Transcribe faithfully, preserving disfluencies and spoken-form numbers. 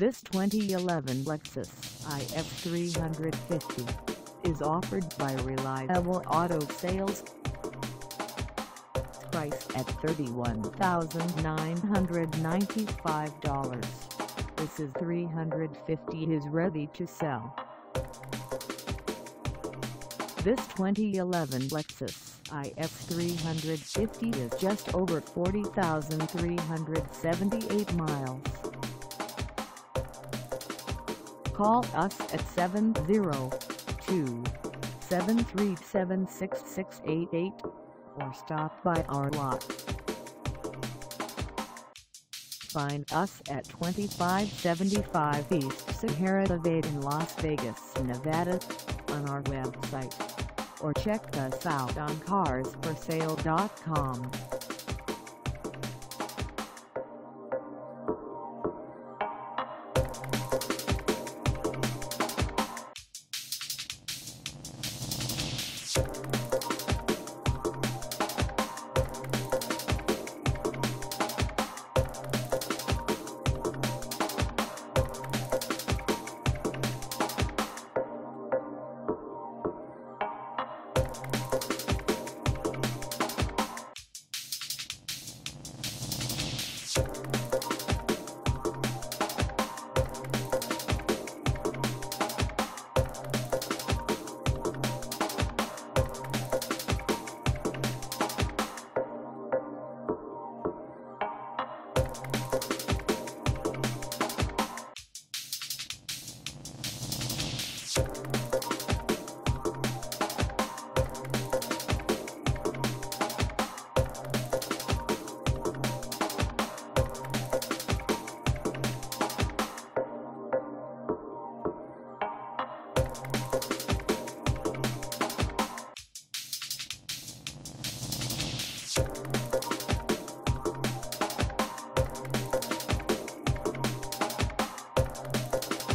This twenty eleven Lexus I S three fifty is offered by Reliable Auto Sales. Price at thirty-one thousand nine hundred ninety-five dollars. This is three fifty is ready to sell. This twenty eleven Lexus I S three fifty is just over forty thousand three hundred seventy-eight miles. Call us at seven zero two, seven three seven, six six eight eight or stop by our lot. Find us at twenty-five seventy-five East Sahara Boulevard in Las Vegas, Nevada on our website, or check us out on cars for sale dot com. We'll be right back.